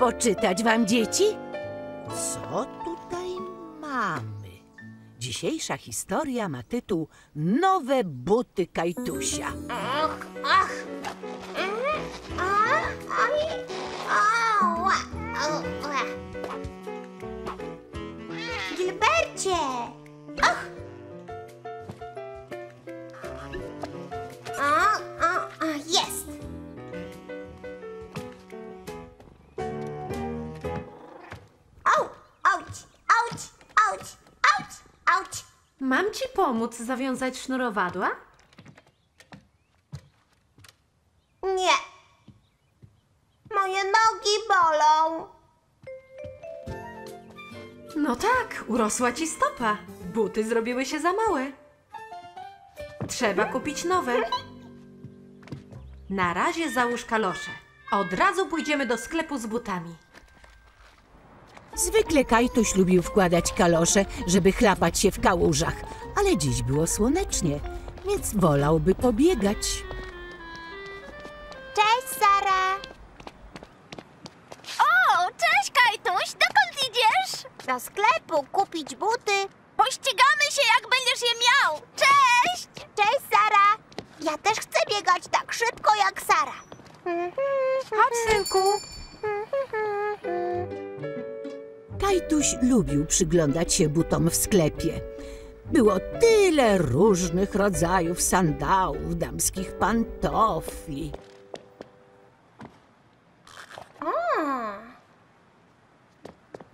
Poczytać wam, dzieci? Co tutaj mamy? Dzisiejsza historia ma tytuł Nowe buty Kajtusia. Ach, ach! Gilbercie! Ach! Jest! Mam ci pomóc zawiązać sznurowadła? Nie. Moje nogi bolą. No tak, urosła ci stopa. Buty zrobiły się za małe. Trzeba kupić nowe. Na razie załóż kalosze. Od razu pójdziemy do sklepu z butami. Zwykle Kajtuś lubił wkładać kalosze, żeby chlapać się w kałużach, ale dziś było słonecznie, więc wolałby pobiegać. Cześć, Sara! O, cześć, Kajtuś! Dokąd idziesz? Do sklepu kupić buty. Pościgamy się, jak będziesz je miał! Cześć! Cześć, Sara! Ja też chcę biegać tak szybko jak Sara. Chodź, synku! Kajtuś lubił przyglądać się butom w sklepie. Było tyle różnych rodzajów sandałów, damskich pantofli.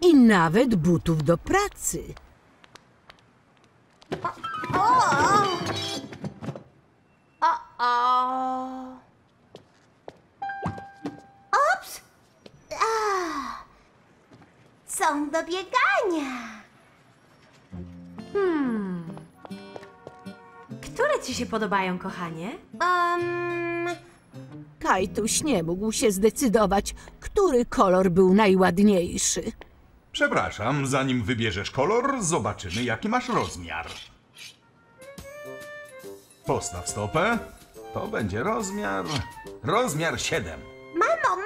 I nawet butów do pracy. Ops! Są do biegania. Które ci się podobają, kochanie? Kajtuś nie mógł się zdecydować, który kolor był najładniejszy. Przepraszam, zanim wybierzesz kolor, zobaczymy, jaki masz rozmiar. Postaw stopę. To będzie rozmiar... Rozmiar 7. Mamo!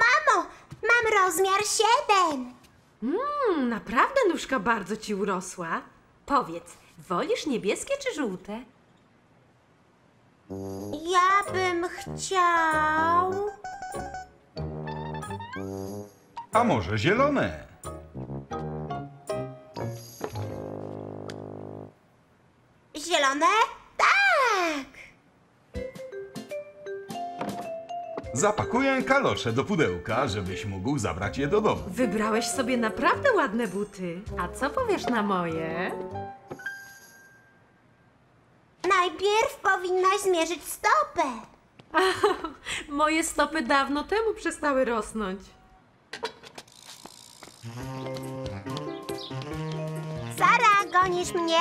Mam rozmiar 7. Naprawdę nóżka bardzo ci urosła. Powiedz, wolisz niebieskie czy żółte? Ja bym chciał... A może zielone? Zielone? Tak! Zapakuję kalosze do pudełka, żebyś mógł zabrać je do domu. Wybrałeś sobie naprawdę ładne buty. A co powiesz na moje? Najpierw powinnaś zmierzyć stopę. Moje stopy dawno temu przestały rosnąć. Sara, gonisz mnie?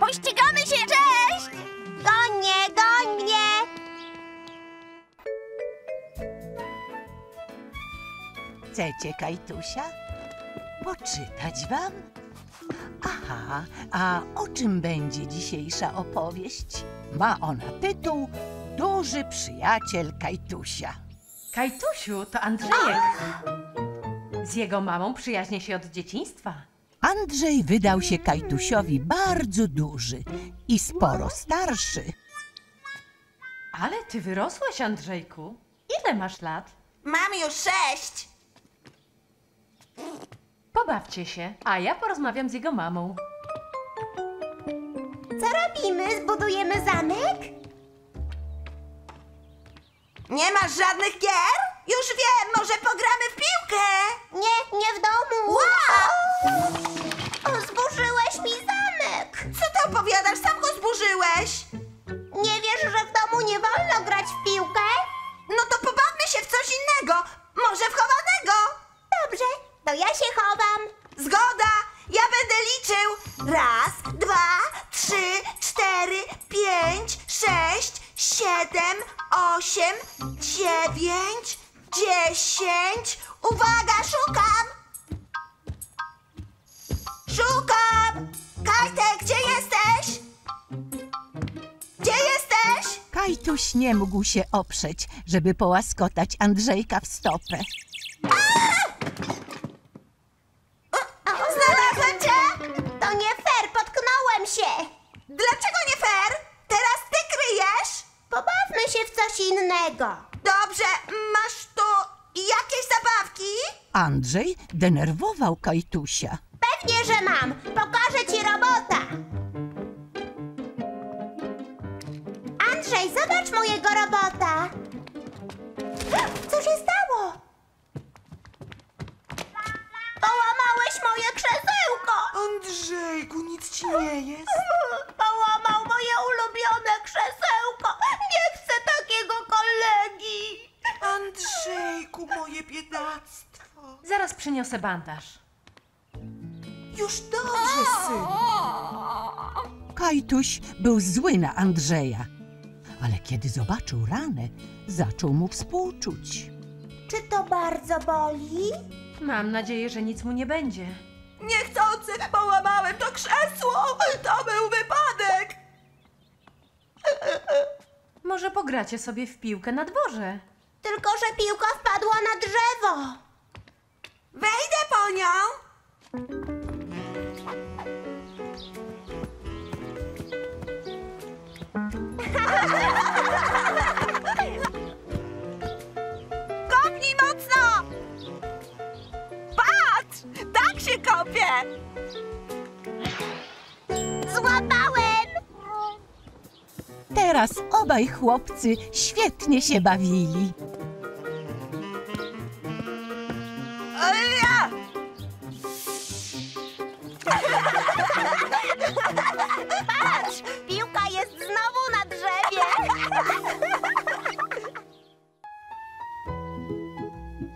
Pościgamy się, cześć! Goń mnie! Chcecie Kajtusia? Poczytać wam? Aha, a o czym będzie dzisiejsza opowieść? Ma ona tytuł Duży przyjaciel Kajtusia. Kajtusiu to Andrzejek. Z jego mamą przyjaźnię się od dzieciństwa. Andrzej wydał się Kajtusiowi bardzo duży i sporo starszy. Ale ty wyrosłeś, Andrzejku. Ile masz lat? Mam już 6. Pobawcie się, a ja porozmawiam z jego mamą. Co robimy? Zbudujemy zamek? Nie masz żadnych gier? Już wiem, może pogramy w piłkę? Nie w domu. Wow! Zburzyłeś mi zamek! Co ty opowiadasz? Sam go zburzyłeś! Nie wiesz, że w domu nie wolno grać w piłkę? No to pobawmy się w coś innego, może w chowanego! Dobrze. To ja się chowam. Zgoda! Ja będę liczył. 1, 2, 3, 4, 5, 6, 7, 8, 9, 10. Uwaga, szukam! Szukam! Kajtek, gdzie jesteś? Gdzie jesteś? Kajtuś nie mógł się oprzeć, żeby połaskotać Andrzejka w stopę. się! Dlaczego nie fair? Teraz ty kryjesz? Pobawmy się w coś innego. Dobrze, masz tu jakieś zabawki? Andrzej denerwował Kajtusia. Pewnie, że mam. Pokażę ci robota. Andrzej, zobacz mojego robota. Co się stało? Połamałeś moje krzesełko! Andrzejku, nic ci nie jest. Połamał moje ulubione krzesełko! Nie chcę takiego kolegi! Andrzejku, moje biedactwo! Zaraz przyniosę bandaż. Już dobrze, synu. Kajtuś był zły na Andrzeja, ale kiedy zobaczył ranę, zaczął mu współczuć. Czy to bardzo boli? Mam nadzieję, że nic mu nie będzie. Niechcący połamałem to krzesło! To był wypadek! Może pogracie sobie w piłkę na dworze? Tylko, że piłka wpadła na drzewo. Wejdę po nią! Kopnij mocno! Patrz! Tak się kopie! Złapałem! Teraz obaj chłopcy świetnie się bawili. Patrz! Piłka jest znowu na drzewie!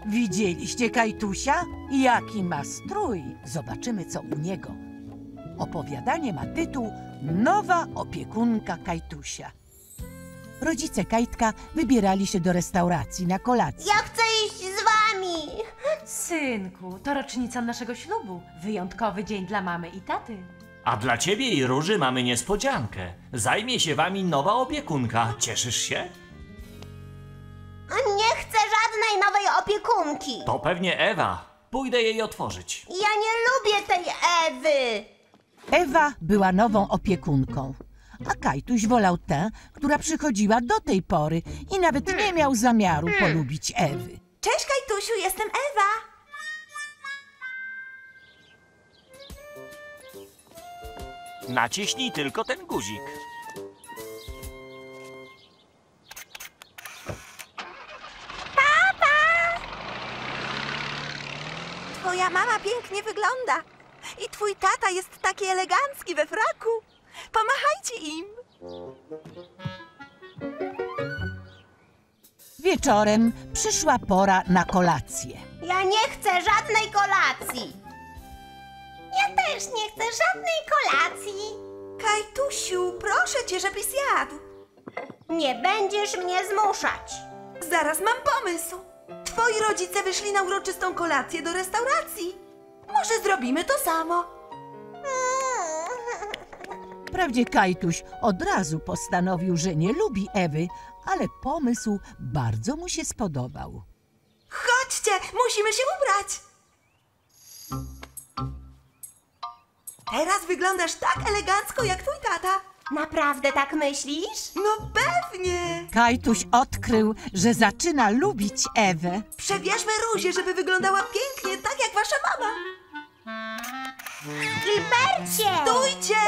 Widzieliście Kajtusia? Jaki ma strój! Zobaczymy, co u niego. Opowiadanie ma tytuł Nowa opiekunka Kajtusia. Rodzice Kajtka wybierali się do restauracji na kolację. Ja chcę iść z wami! Synku, to rocznica naszego ślubu. Wyjątkowy dzień dla mamy i taty. A dla ciebie i Róży mamy niespodziankę. Zajmie się wami nowa opiekunka. Cieszysz się? Nie chcę żadnej nowej opiekunki. To pewnie Ewa. Pójdę jej otworzyć. Ja nie lubię tej Ewy. Ewa była nową opiekunką, a Kajtuś wolał tę, która przychodziła do tej pory i nawet nie miał zamiaru polubić Ewy. Cześć, Kajtusiu, jestem Ewa. Naciśnij tylko ten guzik. Papa! Twoja mama pięknie wygląda. I twój tata jest taki elegancki we fraku. Pomachajcie im. Wieczorem przyszła pora na kolację. Ja nie chcę żadnej kolacji. Ja też nie chcę żadnej kolacji. Kajtusiu, proszę cię, żebyś jadł. Nie będziesz mnie zmuszać. Zaraz mam pomysł. Twoi rodzice wyszli na uroczystą kolację do restauracji. Może zrobimy to samo. Wprawdzie Kajtuś od razu postanowił, że nie lubi Ewy, ale pomysł bardzo mu się spodobał. Chodźcie, musimy się ubrać. Teraz wyglądasz tak elegancko jak twój tata. Naprawdę tak myślisz? No pewnie! Kajtuś odkrył, że zaczyna lubić Ewę. Przebierzmy Rózię, żeby wyglądała pięknie, tak jak wasza mama. Gilbercie! Stójcie!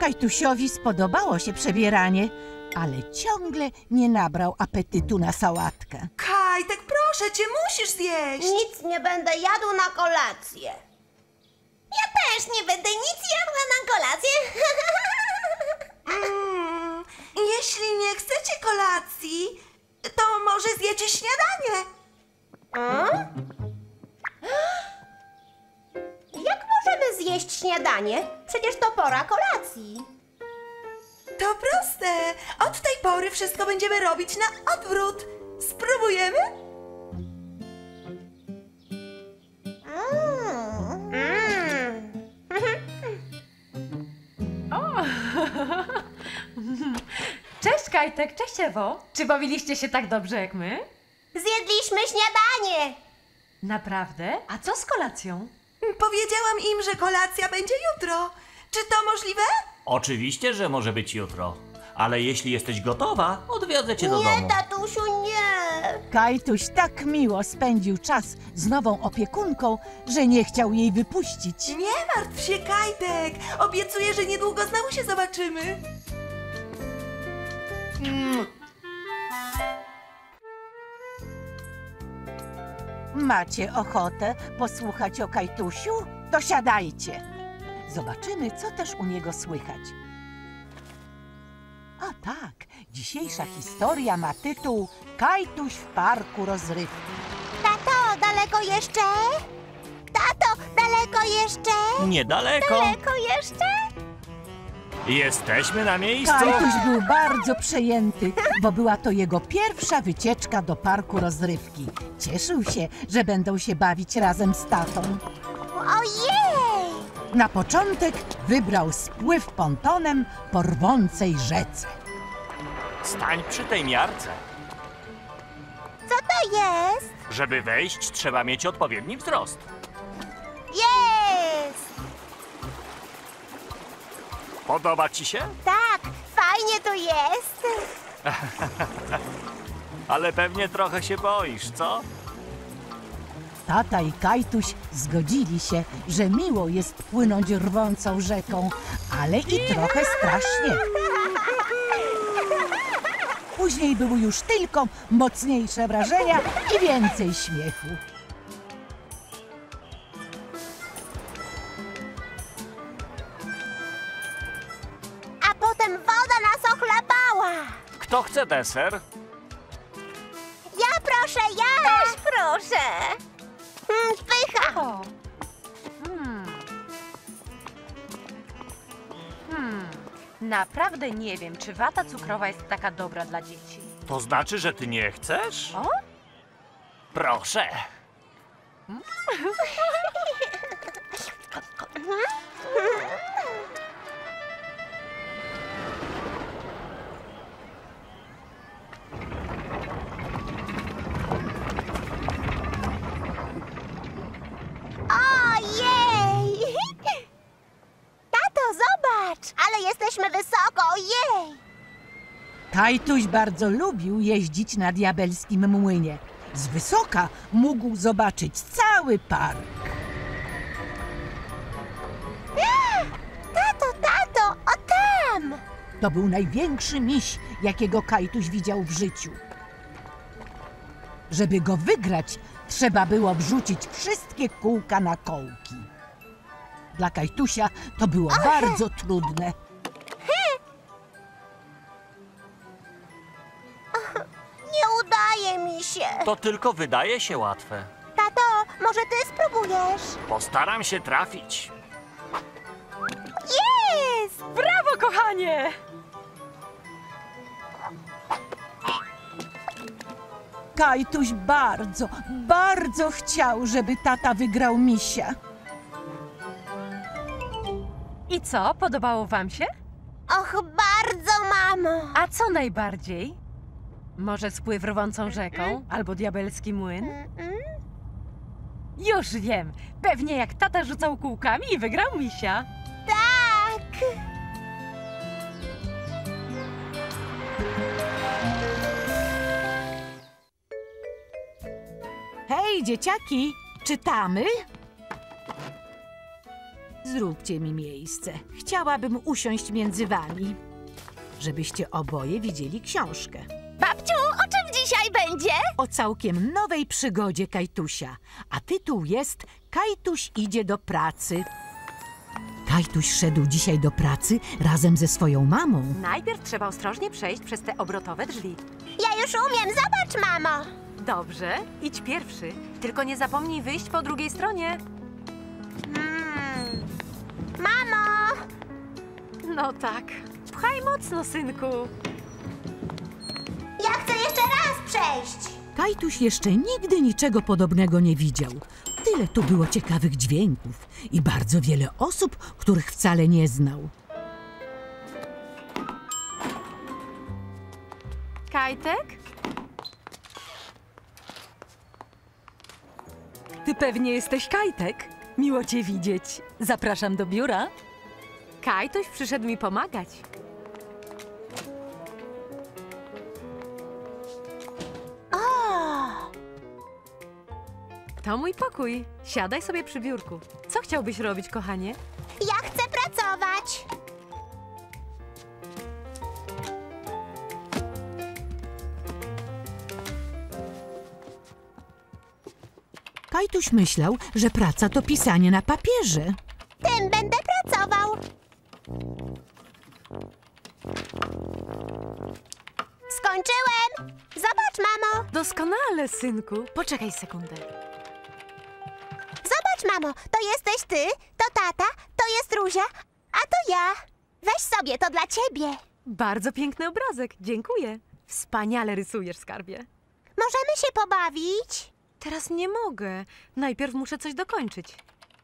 Kajtusiowi spodobało się przebieranie, ale ciągle nie nabrał apetytu na sałatkę. Kajtek, proszę cię, musisz zjeść! Nic nie będę jadł na kolację. Ja też nie będę nic jadła na kolację. Jeśli nie chcecie kolacji, to może zjecie śniadanie. Jak możemy zjeść śniadanie? Przecież to pora kolacji. To proste. Od tej pory wszystko będziemy robić na odwrót. Spróbujemy? Cześć Kajtek, cześć Ewo. Czy bawiliście się tak dobrze jak my? Zjedliśmy śniadanie. Naprawdę? A co z kolacją? Powiedziałam im, że kolacja będzie jutro. Czy to możliwe? Oczywiście, że może być jutro. Ale jeśli jesteś gotowa, odwiedzę cię do domu. Nie, tatusiu, nie! Kajtuś tak miło spędził czas z nową opiekunką, że nie chciał jej wypuścić. Nie martw się, Kajtek! Obiecuję, że niedługo znowu się zobaczymy. Macie ochotę posłuchać o Kajtusiu? To siadajcie. Zobaczymy, co też u niego słychać. A tak, dzisiejsza historia ma tytuł Kajtuś w parku rozrywki. Tato, daleko jeszcze? Tato, daleko jeszcze? Niedaleko. Daleko jeszcze? Jesteśmy na miejscu. Kajtuś był bardzo przejęty, bo była to jego pierwsza wycieczka do parku rozrywki. Cieszył się, że będą się bawić razem z tatą. Ojej! Na początek wybrał spływ pontonem po rwącej rzece. Stań przy tej miarce. Co to jest? Żeby wejść, trzeba mieć odpowiedni wzrost. Jest! Podoba ci się? Tak, fajnie to jest. Ale pewnie trochę się boisz, co? Tata i Kajtuś zgodzili się, że miło jest płynąć rwącą rzeką, ale i trochę strasznie. Później były już tylko mocniejsze wrażenia i więcej śmiechu. A potem woda nas ochlapała. Kto chce deser? Ja proszę, ja! Też proszę! Pycha! Naprawdę nie wiem, czy wata cukrowa jest taka dobra dla dzieci. To znaczy, że ty nie chcesz? O? Proszę! Kajtuś bardzo lubił jeździć na diabelskim młynie. Z wysoka mógł zobaczyć cały park. Tato, tato, o tam! To był największy miś, jakiego Kajtuś widział w życiu. Żeby go wygrać, trzeba było wrzucić wszystkie kółka na kołki. Dla Kajtusia to było bardzo trudne. To tylko wydaje się łatwe. Tato, może ty spróbujesz? Postaram się trafić. Jest! Brawo, kochanie! Kajtuś bardzo, bardzo chciał, żeby tata wygrał misia. I co, podobało wam się? Och, bardzo, mamo! A co najbardziej? Może spływ rwącą rzeką, albo diabelski młyn? Już wiem! Pewnie jak tata rzucał kółkami i wygrał misia. Tak! Hej, dzieciaki! Czytamy? Zróbcie mi miejsce. Chciałabym usiąść między wami, żebyście oboje widzieli książkę. Babciu, o czym dzisiaj będzie? O całkiem nowej przygodzie Kajtusia, a tytuł jest Kajtuś idzie do pracy. Kajtuś szedł dzisiaj do pracy razem ze swoją mamą. Najpierw trzeba ostrożnie przejść przez te obrotowe drzwi. Ja już umiem, zobacz, mamo! Dobrze, idź pierwszy, tylko nie zapomnij wyjść po drugiej stronie. Mamo! No tak, pchaj mocno, synku. Ja chcę jeszcze raz przejść! Kajtuś jeszcze nigdy niczego podobnego nie widział. Tyle tu było ciekawych dźwięków i bardzo wiele osób, których wcale nie znał. Kajtek? Ty pewnie jesteś Kajtek. Miło cię widzieć. Zapraszam do biura. Kajtuś przyszedł mi pomagać. To mój pokój. Siadaj sobie przy biurku. Co chciałbyś robić, kochanie? Ja chcę pracować. Kajtuś myślał, że praca to pisanie na papierze. Tym będę pracował. Skończyłem. Zobacz, mamo. Doskonale, synku. Poczekaj sekundę. Zobacz, mamo. To jesteś ty, to tata, to jest Róża, a to ja. Weź sobie, to dla ciebie. Bardzo piękny obrazek. Dziękuję. Wspaniale rysujesz, skarbie. Możemy się pobawić? Teraz nie mogę. Najpierw muszę coś dokończyć.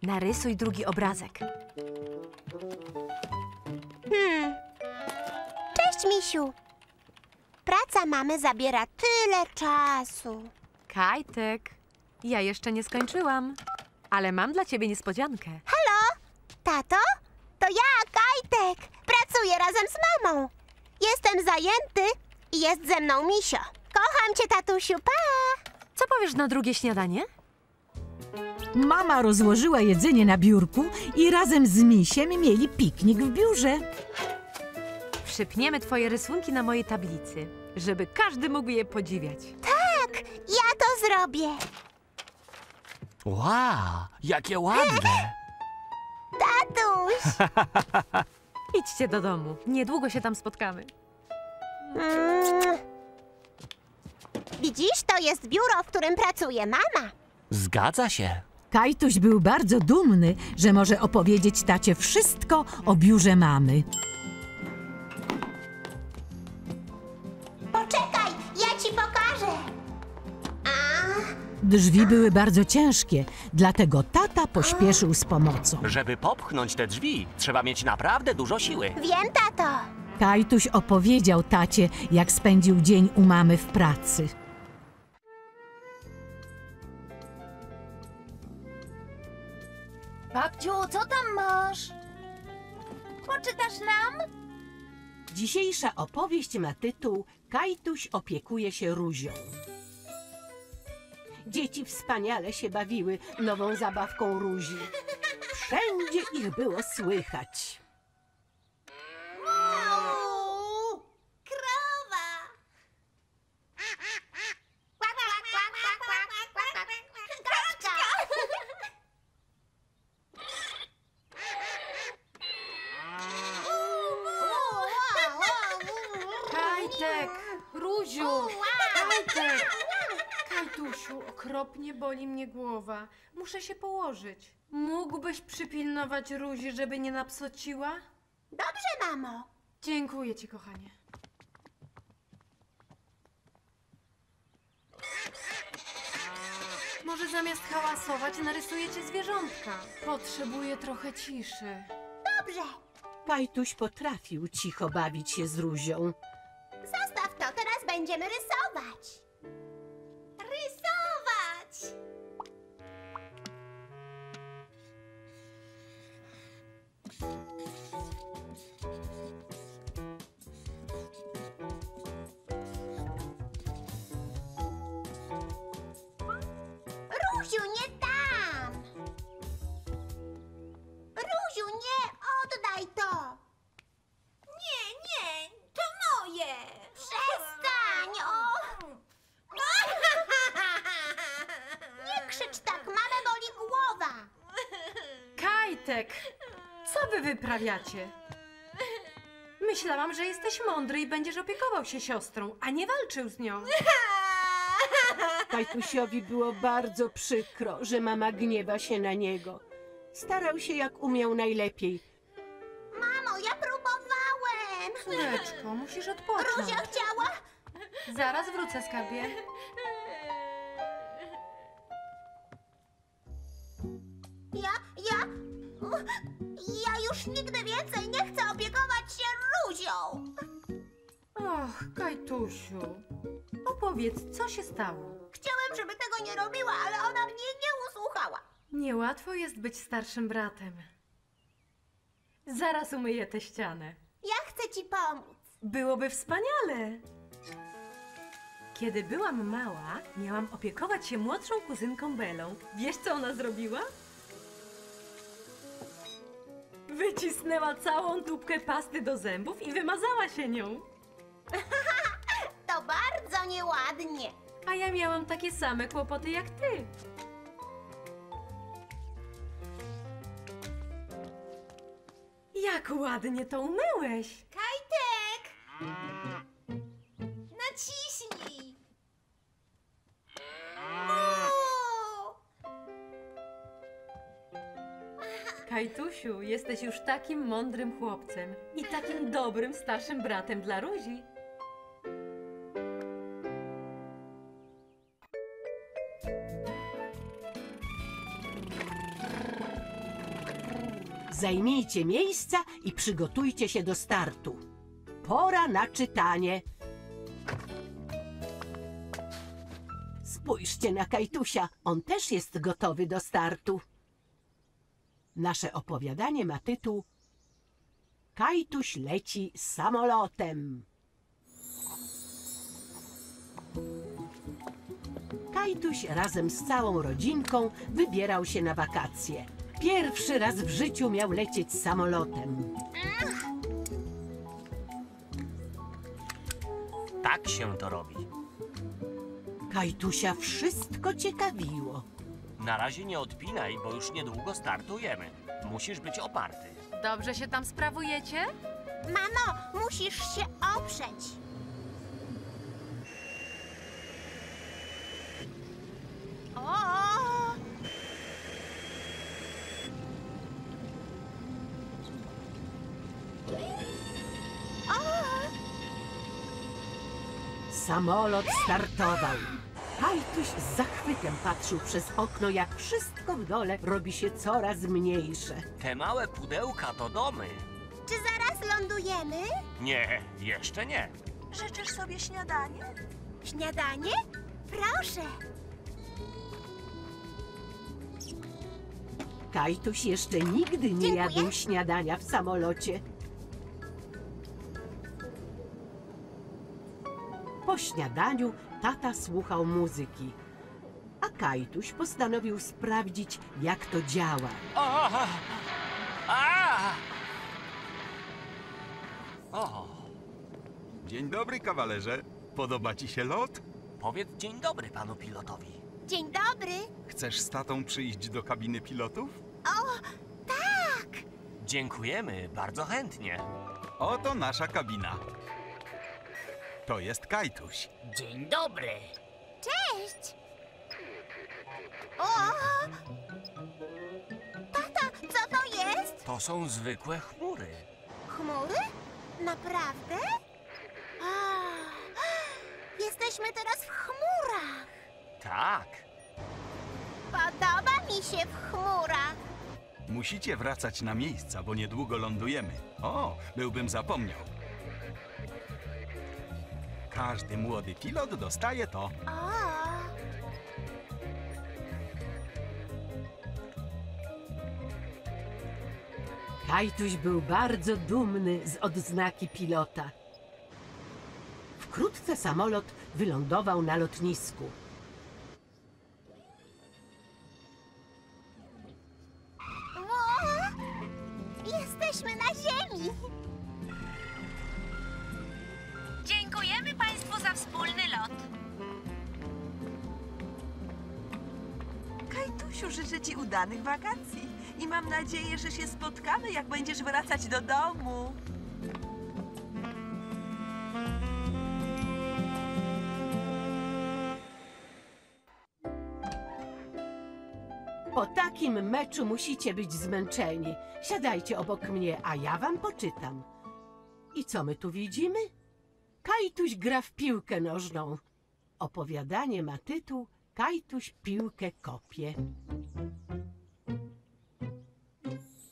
Narysuj drugi obrazek. Cześć, misiu. Praca mamy zabiera tyle czasu. Kajtek, ja jeszcze nie skończyłam, ale mam dla ciebie niespodziankę. Halo? Tato? To ja, Kajtek. Pracuję razem z mamą. Jestem zajęty i jest ze mną misio. Kocham cię, tatusiu. Pa! Co powiesz na drugie śniadanie? Mama rozłożyła jedzenie na biurku i razem z misiem mieli piknik w biurze. Przypniemy twoje rysunki na mojej tablicy, żeby każdy mógł je podziwiać. Tak, ja to zrobię. Wow, jakie ładne! Tatuś! Idźcie do domu, niedługo się tam spotkamy. Widzisz, to jest biuro, w którym pracuje mama. Zgadza się. Kajtuś był bardzo dumny, że może opowiedzieć tacie wszystko o biurze mamy. Poczekaj, ja ci pokażę. Drzwi były bardzo ciężkie, dlatego tata pośpieszył z pomocą. Żeby popchnąć te drzwi, trzeba mieć naprawdę dużo siły. Wiem, tato. Kajtuś opowiedział tacie, jak spędził dzień u mamy w pracy. Babciu, co tam masz? Poczytasz nam? Dzisiejsza opowieść ma tytuł Kajtuś opiekuje się Rózią. Dzieci wspaniale się bawiły nową zabawką Rózi. Wszędzie ich było słychać. Wow! Krowa! Kaczka! Kajtek! Róziu! Kajtek! Kajtusiu, okropnie boli mnie głowa. Muszę się położyć. Mógłbyś przypilnować Rózi, żeby nie napsociła? Dobrze, mamo. Dziękuję ci, kochanie. Może zamiast hałasować narysujecie zwierzątka. Potrzebuję trochę ciszy. Dobrze. Kajtuś potrafił cicho bawić się z Rózią. Zostaw to, teraz będziemy rysować. Róziu, nie tam! Róziu, nie! Oddaj to! Nie, nie! To moje! Przestań! O! Nie krzycz tak! Mamę boli głowa! Kajtek! Co wy wyprawiacie? Myślałam, że jesteś mądry i będziesz opiekował się siostrą, a nie walczył z nią. Kajtusiowi było bardzo przykro, że mama gniewa się na niego. Starał się jak umiał najlepiej. Mamo, ja próbowałem! Córeczko, musisz odpocząć. Rózia chciała? Zaraz wrócę, skarbie. Ja już nigdy więcej nie chcę opiekować się Rózią. Ach, Kajtusiu, opowiedz, co się stało? Chciałem, żeby tego nie robiła, ale ona mnie nie usłuchała. Niełatwo jest być starszym bratem. Zaraz umyję tę ścianę. Ja chcę ci pomóc. Byłoby wspaniale. Kiedy byłam mała, miałam opiekować się młodszą kuzynką Belą. Wiesz, co ona zrobiła? Wycisnęła całą tubkę pasty do zębów i wymazała się nią. To bardzo nieładnie. A ja miałam takie same kłopoty jak ty. Jak ładnie to umyłeś. Kajtek! Naciśnij! Kajtusiu, jesteś już takim mądrym chłopcem i takim dobrym starszym bratem dla Rózi. Zajmijcie miejsca i przygotujcie się do startu. Pora na czytanie. Spójrzcie na Kajtusia, on też jest gotowy do startu. Nasze opowiadanie ma tytuł Kajtuś leci samolotem. Kajtuś razem z całą rodzinką wybierał się na wakacje. Pierwszy raz w życiu miał lecieć samolotem. Tak się to robi. Kajtusia wszystko ciekawiło. Na razie nie odpinaj, bo już niedługo startujemy. Musisz być oparty. Dobrze się tam sprawujecie? Mamo, musisz się oprzeć. O! Samolot startował. Kajtuś z zachwytem patrzył przez okno, jak wszystko w dole robi się coraz mniejsze. Te małe pudełka to domy. Czy zaraz lądujemy? Nie, jeszcze nie. Życzysz sobie śniadanie? Śniadanie? Proszę. Kajtuś jeszcze nigdy nie jadł śniadania w samolocie. Po śniadaniu tata słuchał muzyki, a Kajtuś postanowił sprawdzić, jak to działa. Dzień dobry, kawalerze. Podoba ci się lot? Powiedz dzień dobry panu pilotowi. Dzień dobry. Chcesz z tatą przyjść do kabiny pilotów? O, tak. Dziękujemy, bardzo chętnie. Oto nasza kabina. To jest Kajtuś. Dzień dobry. Cześć. O! Tata, co to jest? To są zwykłe chmury. Chmury? Naprawdę? O, jesteśmy teraz w chmurach. Tak. Podoba mi się w chmurach. Musicie wracać na miejsca, bo niedługo lądujemy. O, byłbym zapomniał. Każdy młody pilot dostaje to. Kajtuś był bardzo dumny z odznaki pilota. Wkrótce samolot wylądował na lotnisku. Jesteśmy na ziemi! Dziękujemy państwu za wspólny lot. Kajtusiu, życzę ci udanych wakacji i mam nadzieję, że się spotkamy, jak będziesz wracać do domu. Po takim meczu musicie być zmęczeni. Siadajcie obok mnie, a ja wam poczytam. I co my tu widzimy? Kajtuś gra w piłkę nożną. Opowiadanie ma tytuł Kajtuś piłkę kopie.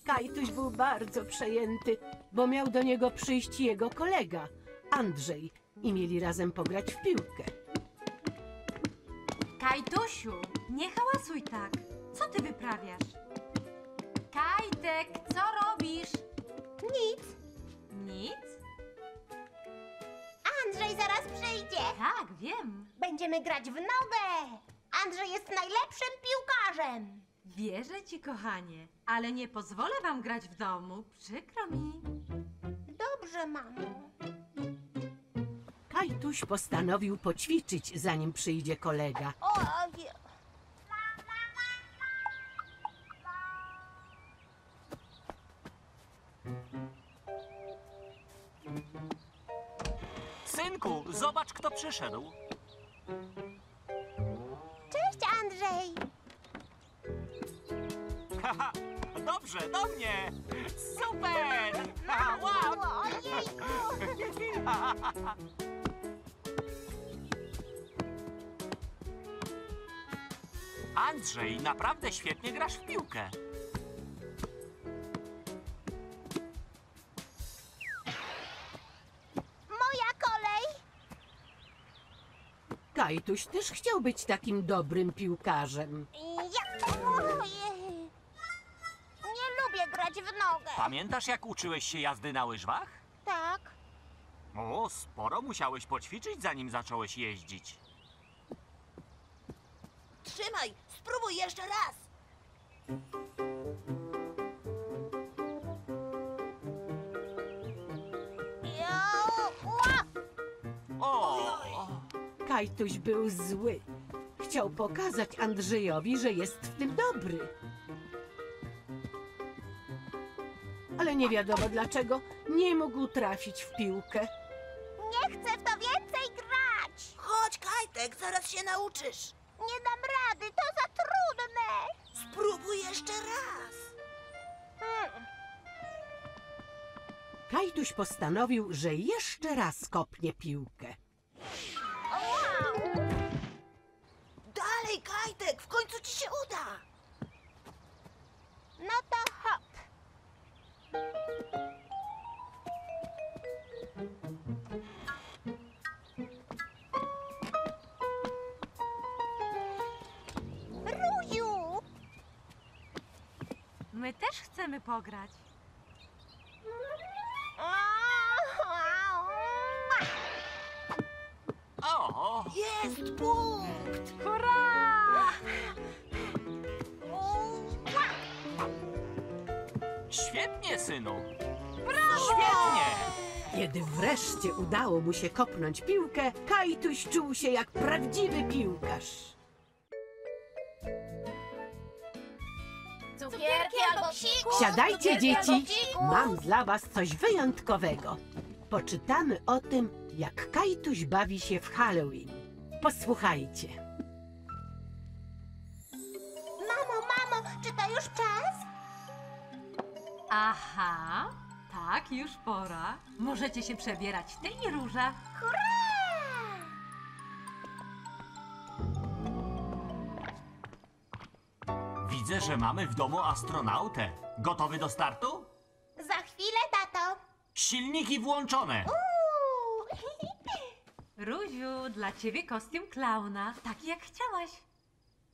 Kajtuś był bardzo przejęty, bo miał do niego przyjść jego kolega, Andrzej, i mieli razem pograć w piłkę. Kajtusiu, nie hałasuj tak. Co ty wyprawiasz? Kajtek, co robisz? Nic. Nic? Andrzej zaraz przyjdzie. Tak, wiem. Będziemy grać w nogę. Andrzej jest najlepszym piłkarzem. Wierzę ci, kochanie, ale nie pozwolę wam grać w domu. Przykro mi. Dobrze, mamo. Kajtuś postanowił poćwiczyć, zanim przyjdzie kolega. Synku, zobacz, kto przyszedł. Cześć, Andrzej. Haha, dobrze, do mnie. Super! Wow! Ojejku! Andrzej, naprawdę świetnie grasz w piłkę. Moja kolej! Kajtuś też chciał być takim dobrym piłkarzem. Ja nie lubię grać w nogę. Pamiętasz, jak uczyłeś się jazdy na łyżwach? Tak. O, sporo musiałeś poćwiczyć, zanim zacząłeś jeździć. Trzymaj! Spróbuj jeszcze raz! Kajtuś był zły. Chciał pokazać Andrzejowi, że jest w tym dobry. Ale nie wiadomo dlaczego nie mógł trafić w piłkę. Nie chcę w to więcej grać! Chodź, Kajtek, zaraz się nauczysz. Nie dam rady, to za trudne! Spróbuj jeszcze raz! Kajtuś postanowił, że jeszcze raz kopnie piłkę. Wow. Dalej, Kajtek, w końcu ci się uda! No to hop! My też chcemy pograć. O! Jest punkt! Hurra! Świetnie, synu! Brawo! Świetnie! Kiedy wreszcie udało mu się kopnąć piłkę, Kajtuś czuł się jak prawdziwy piłkarz. Siadajcie, dzieci! Mam dla was coś wyjątkowego. Poczytamy o tym, jak Kajtuś bawi się w Halloween. Posłuchajcie. Mamo, mamo, czy to już czas? Aha, tak, już pora. Możecie się przebierać, ty i Róża. Hurra! Widzę, że mamy w domu astronautę. Gotowy do startu? Za chwilę, tato. Silniki włączone. Róziu, dla ciebie kostium klauna, taki jak chciałaś.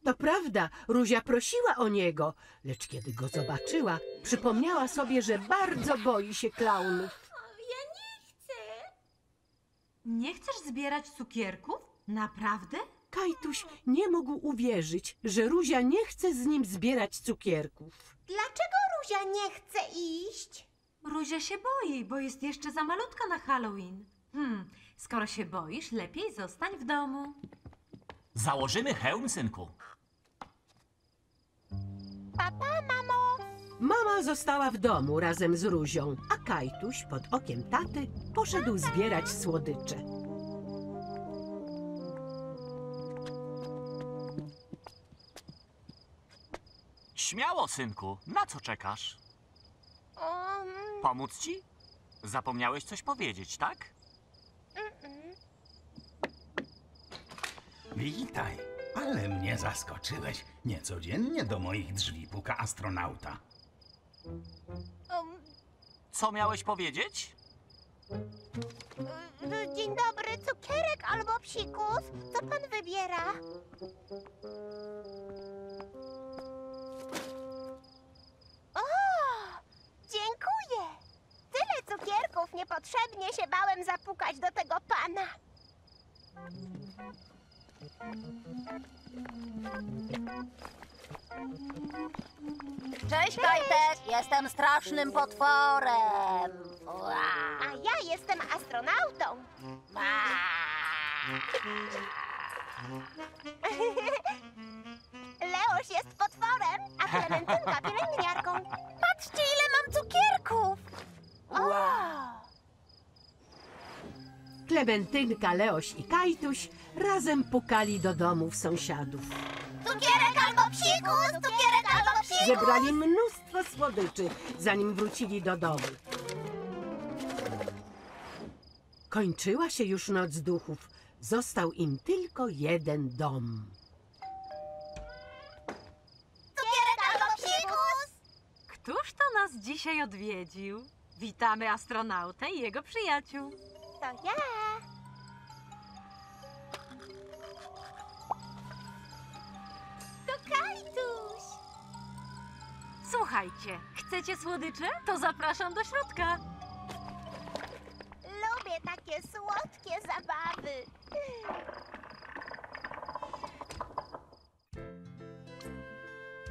To prawda, Rózia prosiła o niego, lecz kiedy go zobaczyła, przypomniała sobie, że bardzo boi się klaunów. Ja nie chcę. Nie chcesz zbierać cukierków? Naprawdę? Kajtuś nie mógł uwierzyć, że Rózia nie chce z nim zbierać cukierków. Dlaczego Rózia nie chce iść? Rózia się boi, bo jest jeszcze za malutka na Halloween. Skoro się boisz, lepiej zostań w domu. Założymy hełm, synku. Papa, mamo! Mama została w domu razem z Rózią, a Kajtuś pod okiem taty poszedł zbierać słodycze. Śmiało, synku. Na co czekasz? Pomóc ci? Zapomniałeś coś powiedzieć, tak? Witaj. Ale mnie zaskoczyłeś. Niecodziennie do moich drzwi puka astronauta. Co miałeś powiedzieć? Dzień dobry, cukierek albo psikus? Co pan wybiera? Dziękuję! znów niepotrzebnie się bałem zapukać do tego pana. Cześć, Kajtek! Jestem strasznym potworem. Ua. A ja jestem astronautą. Leoś jest potworem, a Clementynka pielęgniarką. Patrzcie, ile mam cukierków! Wow. Clementynka, Leoś i Kajtuś razem pukali do domów sąsiadów. Cukierek albo psikus! Cukierek albo psikus! Zebrali mnóstwo słodyczy, zanim wrócili do domu. Kończyła się już noc duchów. Został im tylko jeden dom. Cukierek albo psikus! Któż to nas dzisiaj odwiedził? Witamy astronautę i jego przyjaciół. To ja! To Kajtuś! Słuchajcie, chcecie słodycze? To zapraszam do środka. Lubię takie słodkie zabawy.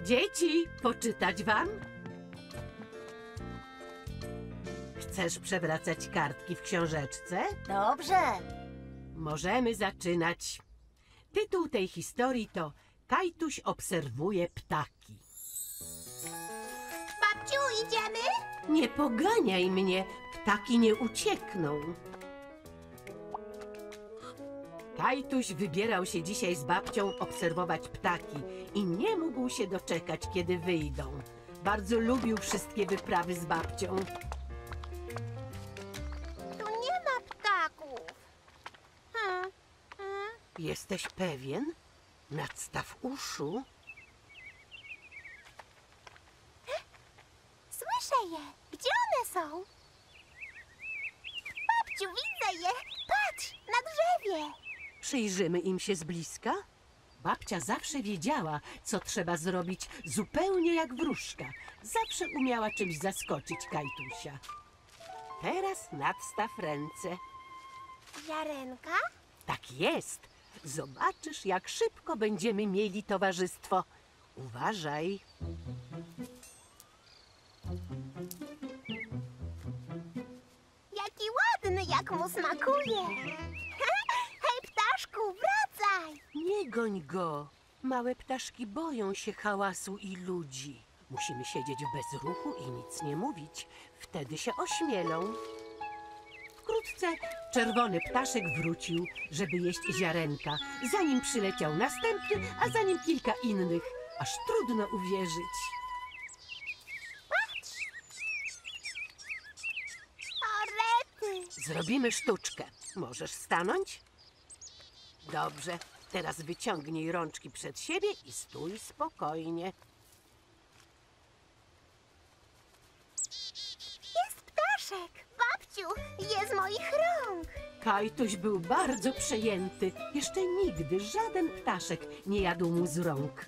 Dzieci, poczytać wam? Chcesz przewracać kartki w książeczce? Dobrze. Możemy zaczynać. Tytuł tej historii to Kajtuś obserwuje ptaki. Babciu, idziemy? Nie poganiaj mnie, ptaki nie uciekną. Kajtuś wybierał się dzisiaj z babcią obserwować ptaki i nie mógł się doczekać, kiedy wyjdą. Bardzo lubił wszystkie wyprawy z babcią. Jesteś pewien? Nadstaw uszu. Słyszę je. Gdzie one są? Babciu, widzę je. Patrz, na drzewie. Przyjrzymy im się z bliska. Babcia zawsze wiedziała, co trzeba zrobić, zupełnie jak wróżka. Zawsze umiała czymś zaskoczyć Kajtusia. Teraz nadstaw ręce. Ziarenka? Tak jest. Zobaczysz, jak szybko będziemy mieli towarzystwo. Uważaj. Jaki ładny, jak mu smakuje. Hej, ptaszku, wracaj. Nie goń go. Małe ptaszki boją się hałasu i ludzi. Musimy siedzieć bez ruchu i nic nie mówić. Wtedy się ośmielą. Wkrótce czerwony ptaszek wrócił, żeby jeść ziarenka, zanim przyleciał następny, a za nim kilka innych. Aż trudno uwierzyć. Patrz! O, rety! Zrobimy sztuczkę. Możesz stanąć? Dobrze. Teraz wyciągnij rączki przed siebie i stój spokojnie. Jest ptaszek! Je z moich rąk. Kajtuś był bardzo przejęty. Jeszcze nigdy żaden ptaszek nie jadł mu z rąk.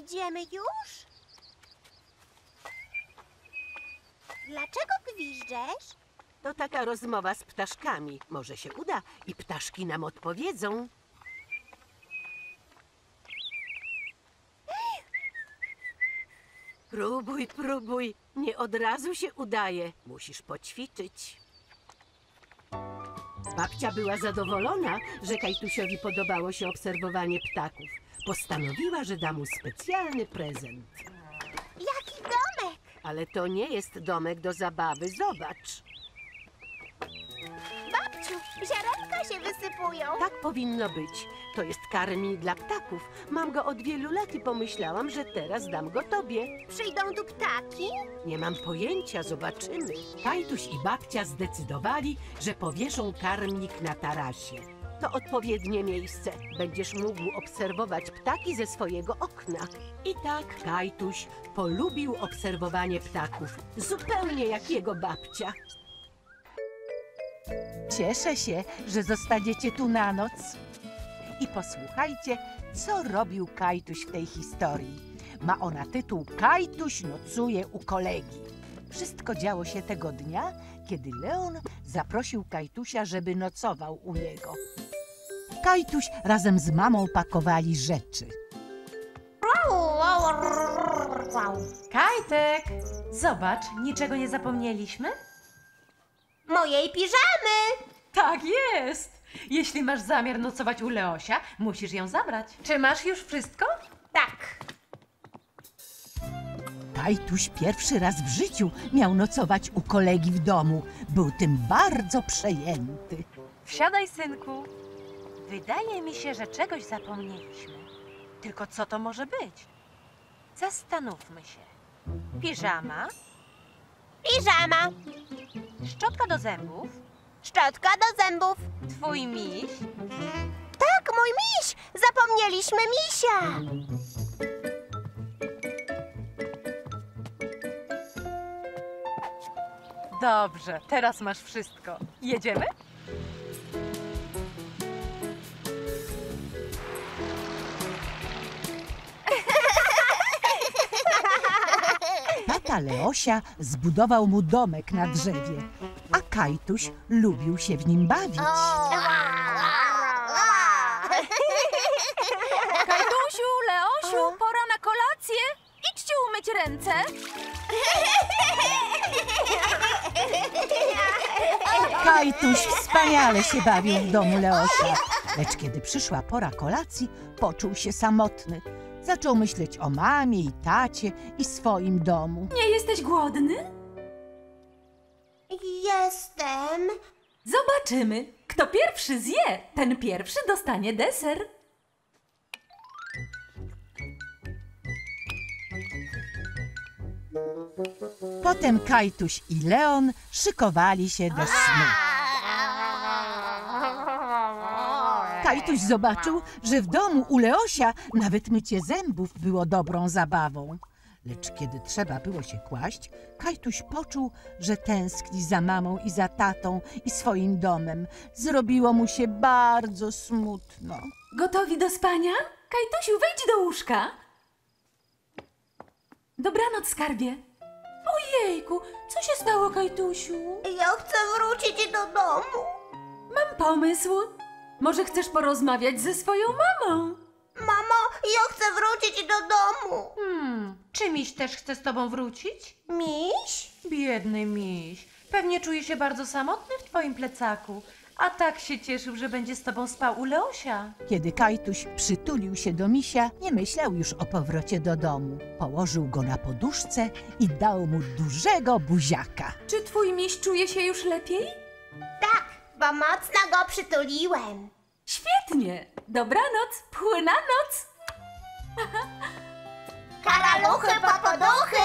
Idziemy już? Dlaczego gwiżdżesz? To taka rozmowa z ptaszkami. Może się uda i ptaszki nam odpowiedzą. Próbuj, próbuj. Nie od razu się udaje. Musisz poćwiczyć. Babcia była zadowolona, że Kajtusiowi podobało się obserwowanie ptaków. Postanowiła, że da mu specjalny prezent. Jaki domek? Ale to nie jest domek do zabawy. Zobacz. Babciu, ziarenka się wysypują. Tak powinno być. To jest karmi dla ptaków. Mam go od wielu lat i pomyślałam, że teraz dam go tobie. Przyjdą tu ptaki? Nie mam pojęcia, zobaczymy. Kajtuś i babcia zdecydowali, że powieszą karmnik na tarasie. To odpowiednie miejsce. Będziesz mógł obserwować ptaki ze swojego okna. I tak Kajtuś polubił obserwowanie ptaków. Zupełnie jak jego babcia. Cieszę się, że zostaniecie tu na noc. i posłuchajcie, co robił Kajtuś w tej historii. Ma ona tytuł Kajtuś nocuje u kolegi. Wszystko działo się tego dnia, kiedy Leon zaprosił Kajtusia, żeby nocował u niego. Kajtuś razem z mamą pakowali rzeczy. Kajtek, zobacz, niczego nie zapomnieliśmy? Mojej piżamy! Tak jest! Jeśli masz zamiar nocować u Leosia, musisz ją zabrać. Czy masz już wszystko? Tak. Kajtuś pierwszy raz w życiu miał nocować u kolegi w domu. Był tym bardzo przejęty. Wsiadaj, synku. Wydaje mi się, że czegoś zapomnieliśmy. Tylko co to może być? Zastanówmy się. Piżama. Piżama. Szczotka do zębów. Szczotka do zębów. Twój miś. Tak, mój miś. Zapomnieliśmy misia. Dobrze, teraz masz wszystko. Jedziemy? Tata Leosia zbudował mu domek na drzewie, a Kajtuś lubił się w nim bawić. Kajtusiu, Leosiu, pora na kolację. Idźcie umyć ręce. Kajtuś wspaniale się bawił w domu Leosia, lecz kiedy przyszła pora kolacji, poczuł się samotny. Zaczął myśleć o mamie i tacie i swoim domu. Nie jesteś głodny? Jestem. Zobaczymy. Kto pierwszy zje, ten pierwszy dostanie deser. Potem Kajtuś i Leon szykowali się do snu. Kajtuś zobaczył, że w domu u Leosia nawet mycie zębów było dobrą zabawą. Lecz kiedy trzeba było się kłaść, Kajtuś poczuł, że tęskni za mamą i za tatą i swoim domem. Zrobiło mu się bardzo smutno. Gotowi do spania? Kajtusiu, wejdź do łóżka. Dobranoc, skarbie. Ojejku, co się stało, Kajtusiu? Ja chcę wrócić do domu. Mam pomysł. Może chcesz porozmawiać ze swoją mamą? Mamo, ja chcę wrócić do domu. Czy miś też chce z tobą wrócić? Miś? Biedny miś. Pewnie czuje się bardzo samotny w twoim plecaku. A tak się cieszył, że będzie z tobą spał u Leosia. Kiedy Kajtuś przytulił się do misia, nie myślał już o powrocie do domu. Położył go na poduszce i dał mu dużego buziaka. Czy twój miś czuje się już lepiej? Tak, bo mocno go przytuliłem. Świetnie! Dobranoc, płyna noc! Karaluchy popoduchy!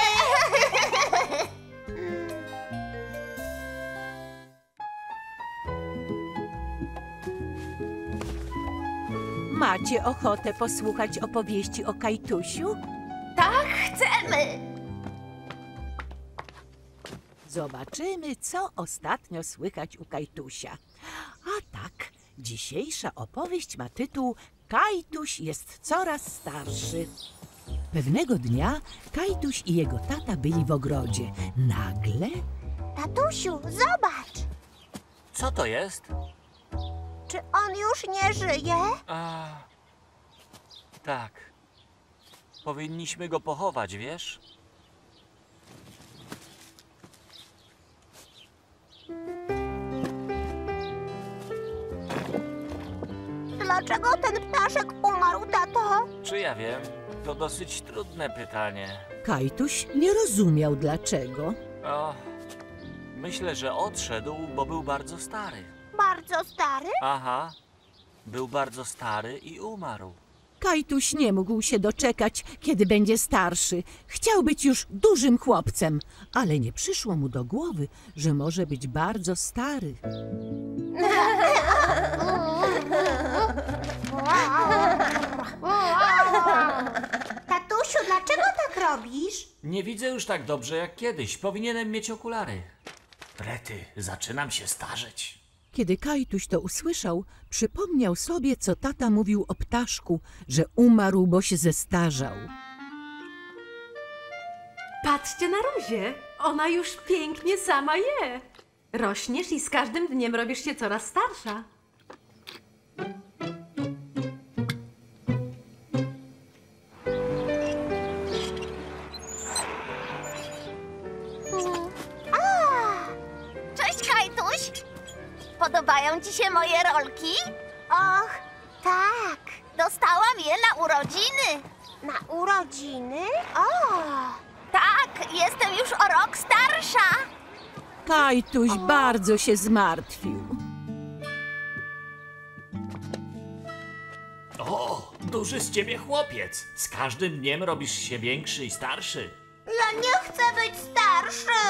Macie ochotę posłuchać opowieści o Kajtusiu? Tak, chcemy! Zobaczymy, co ostatnio słychać u Kajtusia. A tak, dzisiejsza opowieść ma tytuł Kajtuś jest coraz starszy. Pewnego dnia Kajtuś i jego tata byli w ogrodzie. Nagle... Tatusiu, zobacz! Co to jest? Czy on już nie żyje? Tak. Powinniśmy go pochować, wiesz? Dlaczego ten ptaszek umarł, tato? Czy ja wiem? To dosyć trudne pytanie. Kajtuś nie rozumiał dlaczego. Myślę, że odszedł, bo był bardzo stary. Bardzo stary? Aha, był bardzo stary i umarł. Kajtuś nie mógł się doczekać, kiedy będzie starszy. Chciał być już dużym chłopcem, ale nie przyszło mu do głowy, że może być bardzo stary. Tatusiu, dlaczego tak robisz? Nie widzę już tak dobrze jak kiedyś. Powinienem mieć okulary. Rety, zaczynam się starzeć. Kiedy Kajtuś to usłyszał, przypomniał sobie, co tata mówił o ptaszku, że umarł, bo się zestarzał. Patrzcie na Rózię, ona już pięknie sama je. Rośniesz i z każdym dniem robisz się coraz starsza. Cześć, Kajtuś! Podobają ci się moje rolki? Och, tak! Dostałam je na urodziny! Na urodziny? O! Tak, jestem już o rok starsza! Kajtuś bardzo się zmartwił. O, duży z ciebie chłopiec! Z każdym dniem robisz się większy i starszy. Ja nie chcę być starszy!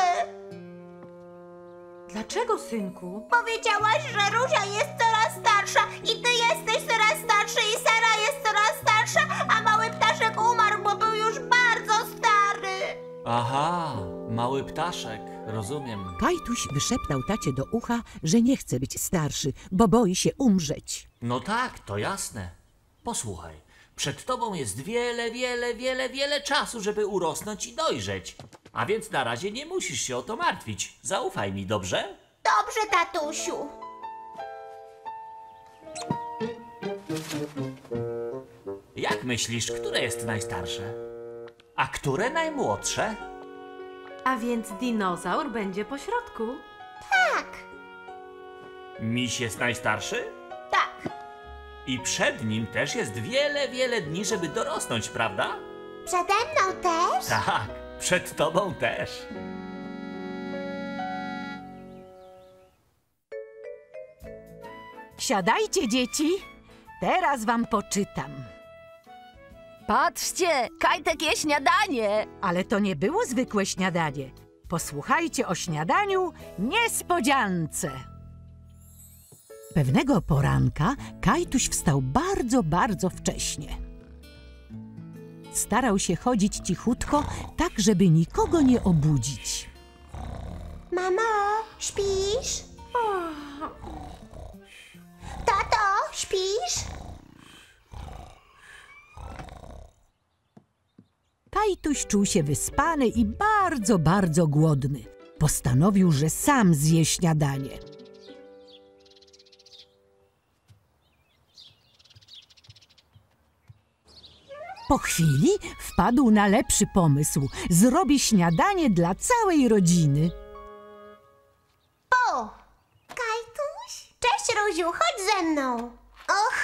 Dlaczego, synku? Powiedziałaś, że Róża jest coraz starsza i ty jesteś coraz starszy i Sara jest coraz starsza, a mały ptaszek umarł, bo był już bardzo stary. Aha, mały ptaszek, rozumiem. Kajtuś wyszeptał tacie do ucha, że nie chce być starszy, bo boi się umrzeć. No tak, to jasne. Posłuchaj, przed tobą jest wiele czasu, żeby urosnąć i dojrzeć. A więc na razie nie musisz się o to martwić. Zaufaj mi, dobrze? Dobrze, tatusiu. Jak myślisz, które jest najstarsze? A które najmłodsze? A więc dinozaur będzie po środku. Tak. Miś jest najstarszy? Tak. I przed nim też jest wiele dni, żeby dorosnąć, prawda? Przede mną też? Tak. Przed tobą też. Siadajcie, dzieci. Teraz wam poczytam. Patrzcie, Kajtek je śniadanie. Ale to nie było zwykłe śniadanie. Posłuchajcie o śniadaniu niespodziance. Pewnego poranka Kajtuś wstał bardzo wcześnie. Starał się chodzić cichutko, tak żeby nikogo nie obudzić. Mamo, śpisz? Tato, śpisz? Kajtuś czuł się wyspany i bardzo głodny. Postanowił, że sam zje śniadanie. Po chwili wpadł na lepszy pomysł. Zrobi śniadanie dla całej rodziny. O! Kajtuś? Cześć, Róziu, chodź ze mną. Och!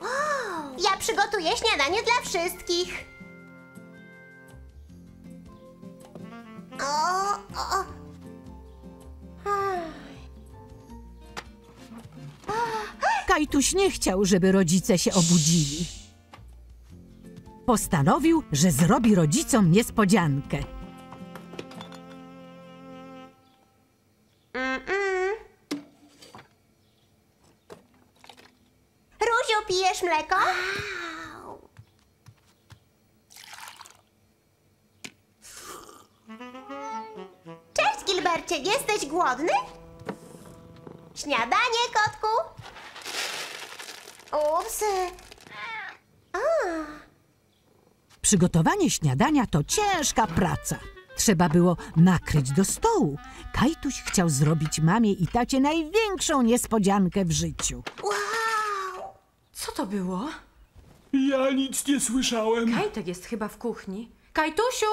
Wow. Ja przygotuję śniadanie dla wszystkich. Kajtuś nie chciał, żeby rodzice się obudzili. Postanowił, że zrobi rodzicom niespodziankę. Róziu, pijesz mleko? Wow. Cześć, Gilbercie, jesteś głodny? Śniadanie, kotku! Ups. Przygotowanie śniadania to ciężka praca. Trzeba było nakryć do stołu. Kajtuś chciał zrobić mamie i tacie największą niespodziankę w życiu. Wow! Co to było? Ja nic nie słyszałem. Kajtek jest chyba w kuchni. Kajtusiu!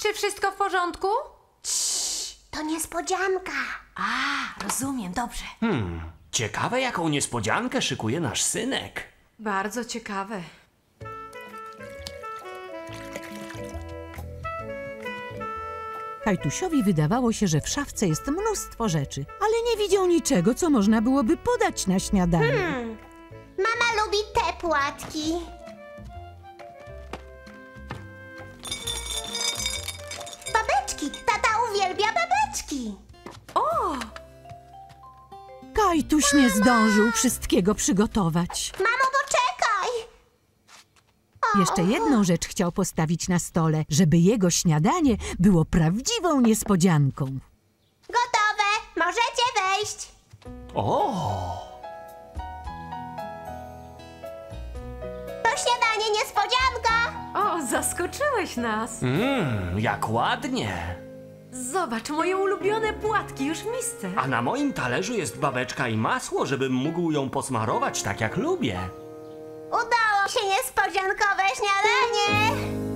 Czy wszystko w porządku? Ciii, to niespodzianka. A, rozumiem, dobrze. Ciekawe, jaką niespodziankę szykuje nasz synek. Bardzo ciekawe. Kajtusiowi wydawało się, że w szafce jest mnóstwo rzeczy, ale nie widział niczego, co można byłoby podać na śniadanie. Mama lubi te płatki. Babeczki! Tata uwielbia babeczki! O! Kajtuś nie zdążył wszystkiego przygotować. Mamo, poczekaj! O, Jeszcze jedną rzecz chciał postawić na stole, żeby jego śniadanie było prawdziwą niespodzianką. Gotowe! Możecie wejść! O! To śniadanie niespodzianka! O, zaskoczyłeś nas! Jak ładnie! Zobacz, moje ulubione płatki już w misce. A na moim talerzu jest babeczka i masło, żebym mógł ją posmarować tak jak lubię. Udało się niespodziankowe śniadanie!